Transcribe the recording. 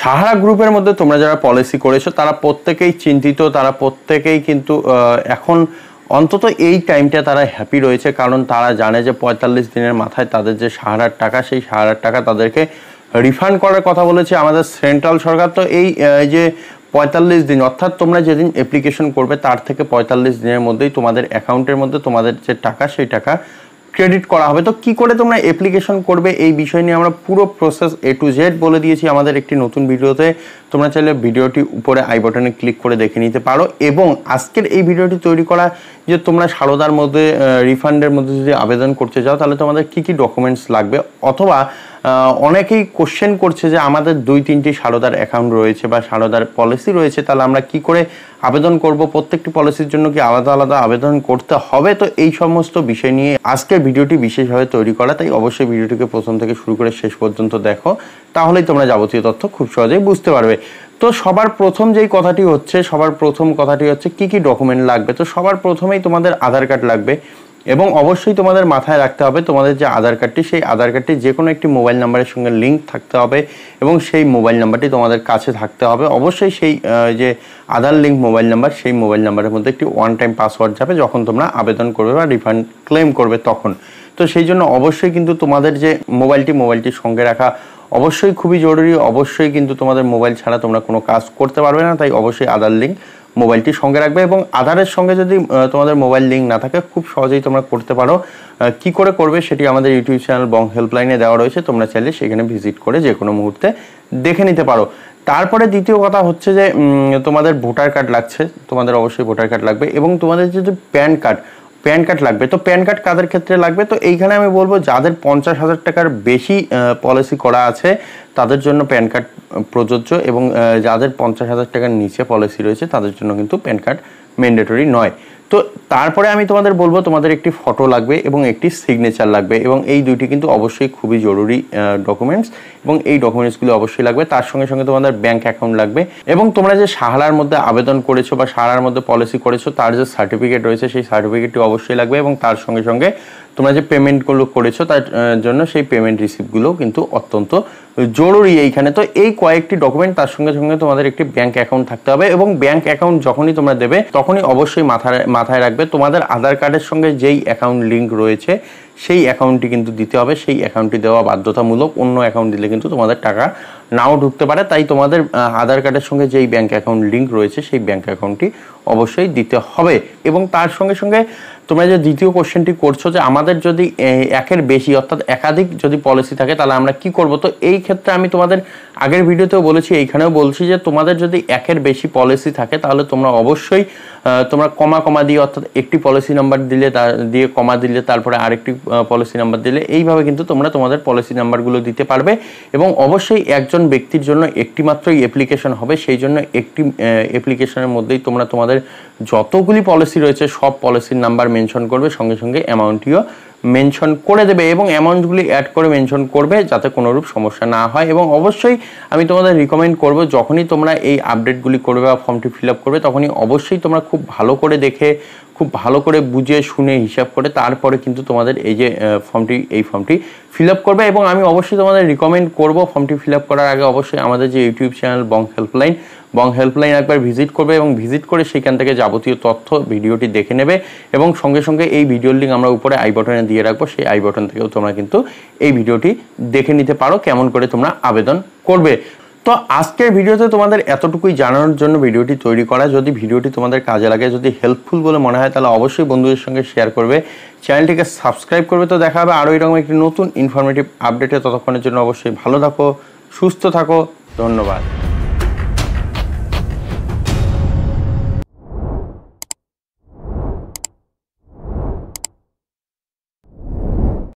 সাহারা গ্রুপের মধ্যে তোমরা যারা পলিসি করেছো তারা প্রত্যেককেই চিন্তিত, তারা প্রত্যেককেই কিন্তু এখন অন্তত এই টাইমটা তারা হ্যাপি রয়েছে, কারণ তারা জানে যে ৪৫ দিনের মাথায় তাদের যে সাহারার টাকা সেই সাহারার টাকা তাদেরকে রিফান্ড করার কথা বলেছে আমাদের সেন্ট্রাল সরকার। তো এই যে ৪৫ দিন অর্থাৎ তোমরা যেদিন অ্যাপ্লিকেশন করবে তার থেকে ৪৫ দিনের মধ্যেই তোমাদের অ্যাকাউন্টের মধ্যে তোমাদের যে টাকা সেই টাকা ক্রেডিট করা হবে। তো কী করে তোমরা অ্যাপ্লিকেশন করবে এই বিষয় নিয়ে আমরা পুরো প্রসেস A to Z বলে দিয়েছি আমাদের একটি নতুন ভিডিওতে। তোমরা চাইলে ভিডিওটি উপরে আই বাটনে ক্লিক করে দেখে নিতে পারো। এবং আজকের এই ভিডিওটি তৈরি করা যে তোমরা সারদার মধ্যে রিফান্ডের মধ্যে যদি আবেদন করতে যাও তাহলে তোমাদের কী কী ডকুমেন্টস লাগবে, অথবা অনেকেই কোশ্চেন করছে যে আমাদের 2-3টি সারদার অ্যাকাউন্ট রয়েছে বা সারদার পলিসি রয়েছে, তাহলে আমরা কি করে আবেদন করব, প্রত্যেকটি পলিসির জন্য কি আলাদা আলাদা আবেদন করতে হবে। তো এই সমস্ত বিষয় নিয়ে আজকের ভিডিওটি বিশেষভাবে তৈরি করা, তাই অবশ্যই ভিডিওটিকে প্রথম থেকে শুরু করে শেষ পর্যন্ত দেখো, তাহলেই তোমরা যাবতীয় তথ্য খুব সহজেই বুঝতে পারবে। তো সবার প্রথম কথাটি হচ্ছে কী কী ডকুমেন্ট লাগবে। তো সবার প্রথমেই তোমাদের আধার কার্ড লাগবে, এবং অবশ্যই তোমাদের মাথায় রাখতে হবে তোমাদের যে আধার কার্ডটি সেই আধার কার্ডটি যে কোনো একটি মোবাইল নাম্বারের সঙ্গে লিঙ্ক থাকতে হবে, এবং সেই মোবাইল নাম্বারটি তোমাদের কাছে থাকতে হবে। অবশ্যই সেই যে আধার লিঙ্ক মোবাইল নাম্বার সেই মোবাইল নাম্বারের মধ্যে একটি ওয়ান টাইম পাসওয়ার্ড যাবে যখন তোমরা আবেদন করবে বা রিফান্ড ক্লেম করবে তখন। তো সেই জন্য অবশ্যই কিন্তু তোমাদের যে মোবাইলটির সঙ্গে রাখা অবশ্যই খুবই জরুরি। অবশ্যই কিন্তু তোমাদের মোবাইল ছাড়া তোমরা কোনো কাজ করতে পারবে না, তাই অবশ্যই আধার লিঙ্ক মোবাইলটি সঙ্গে রাখবে। এবং আধারের সঙ্গে যদি তোমাদের মোবাইল লিঙ্ক না থাকে খুব সহজেই তোমরা করতে পারো। কি করে করবে সেটি আমাদের ইউটিউব চ্যানেল বং হেল্পলাইনে দেওয়া রয়েছে, তোমরা চাইলে সেখানে ভিজিট করে যে কোনো মুহূর্তে দেখে নিতে পারো। তারপরে দ্বিতীয় কথা হচ্ছে যে তোমাদের ভোটার কার্ড লাগছে, তোমাদের অবশ্যই ভোটার কার্ড লাগবে, এবং তোমাদের যদি প্যান কার্ড লাগবে। তো প্যান কার্ড কাদের ক্ষেত্রে লাগবে? তো এইখানে আমি বলবো যাদের ৫০,০০০ টাকার বেশি পলিসি করা আছে তাদের জন্য প্যান কার্ড প্রযোজ্য, এবং যাদের ৫০,০০০ টাকার নিচে পলিসি রয়েছে তাদের জন্য কিন্তু প্যান কার্ড ম্যান্ডেটরি নয়। তো তারপরে আমি তোমাদের বলবো তোমাদের একটি ফটো লাগবে এবং একটি সিগনেচার লাগবে, এবং এই দুইটি কিন্তু অবশ্যই খুবই জরুরি ডকুমেন্টস, এবং এই ডকুমেন্টসগুলো অবশ্যই লাগবে। তার সঙ্গে সঙ্গে তোমাদের ব্যাঙ্ক অ্যাকাউন্ট লাগবে, এবং তোমরা যে সাহারার মধ্যে আবেদন করেছো বা সাহারার মধ্যে পলিসি করেছো তার যে সার্টিফিকেট রয়েছে সেই সার্টিফিকেটটি অবশ্যই লাগবে, এবং তার সঙ্গে সঙ্গে তোমরা যে পেমেন্টগুলো করেছো তার জন্য সেই পেমেন্ট রিসিপ্টগুলোও কিন্তু অত্যন্ত জরুরি এইখানে। তো এই কয়েকটি ডকুমেন্ট, তার সঙ্গে সঙ্গে তোমাদের একটি ব্যাঙ্ক অ্যাকাউন্ট থাকতে হবে, এবং ব্যাঙ্ক অ্যাকাউন্ট যখনই তোমরা দেবে তখনই অবশ্যই মাথায় রাখবে তোমাদের আধার কার্ডের সঙ্গে যেই অ্যাকাউন্ট লিঙ্ক রয়েছে সেই অ্যাকাউন্টটি কিন্তু দিতে হবে। সেই অ্যাকাউন্টটি দেওয়া বাধ্যতামূলক, অন্য অ্যাকাউন্ট দিলে কিন্তু তোমাদের টাকা নাও ঢুকতে পারে, তাই তোমাদের আধার কার্ডের সঙ্গে যেই ব্যাঙ্ক অ্যাকাউন্ট লিঙ্ক রয়েছে সেই ব্যাঙ্ক অ্যাকাউন্টটি অবশ্যই দিতে হবে। এবং তার সঙ্গে সঙ্গে তোমরা যে দ্বিতীয় কোশ্চেনটি করছো যে আমাদের যদি একের বেশি অর্থাৎ একাধিক যদি পলিসি থাকে তাহলে আমরা কি করব। তো এই ক্ষেত্রে আমি তোমাদের আগের ভিডিওতেও বলেছি, এইখানেও বলছি যে তোমাদের যদি একের বেশি পলিসি থাকে তাহলে তোমরা অবশ্যই কমা দিয়ে অর্থাৎ একটি পলিসি নাম্বার দিলে দিয়ে কমা দিলে তারপরে আরেকটি পলিসি নাম্বার দিলে এইভাবে কিন্তু তোমরা তোমাদের পলিসি নাম্বারগুলো দিতে পারবে। এবং অবশ্যই একজন ব্যক্তির জন্য একটি মাত্রই অ্যাপ্লিকেশন হবে, সেই জন্য একটি অ্যাপ্লিকেশনের মধ্যেই তোমরা তোমাদের যতগুলি পলিসি রয়েছে সব পলিসির নাম্বার মেনশন করবে, সঙ্গে সঙ্গে অ্যামাউন্টটিও মেনশন করে দেবে, এবং অ্যামাউন্টগুলি অ্যাড করে মেনশন করবে যাতে কোনোরূপ সমস্যা না হয়। এবং অবশ্যই আমি তোমাদের রিকমেন্ড করব যখনই তোমরা এই আপডেটগুলি করবে বা ফর্মটি ফিল আপ করবে তখনই অবশ্যই তোমরা খুব ভালো করে দেখে খুব ভালো করে বুঝে শুনে হিসাব করে তারপরে কিন্তু তোমাদের এই যে ফর্মটি ফিল আপ করবে। এবং আমি অবশ্যই তোমাদের রিকমেন্ড করব ফর্মটি ফিল আপ করার আগে অবশ্যই আমাদের যে ইউটিউব চ্যানেল বং হেল্পলাইন একবার ভিজিট করবে, এবং ভিজিট করে সেখান থেকে যাবতীয় তথ্য ভিডিওটি দেখে নেবে, এবং সঙ্গে সঙ্গে এই ভিডিওর লিঙ্ক আমরা উপরে আই বাটনে দিয়ে রাখবো, সেই আই বাটন থেকেও তোমরা কিন্তু এই ভিডিওটি দেখে নিতে পারো কেমন করে তোমরা আবেদন করবে। তো আজকের ভিডিওতে তোমাদের এতটুকুই জানানোর জন্য ভিডিওটি তৈরি করা। যদি ভিডিওটি তোমাদের কাজে লাগে, যদি হেল্পফুল বলে মনে হয় তাহলে অবশ্যই বন্ধুদের সঙ্গে শেয়ার করবে, চ্যানেলটিকে সাবস্ক্রাইব করবে। তো দেখা হবে আরও এরকম একটি নতুন ইনফরমেটিভ আপডেটে, ততক্ষণের জন্য অবশ্যই ভালো থাকো, সুস্থ থাকো, ধন্যবাদ।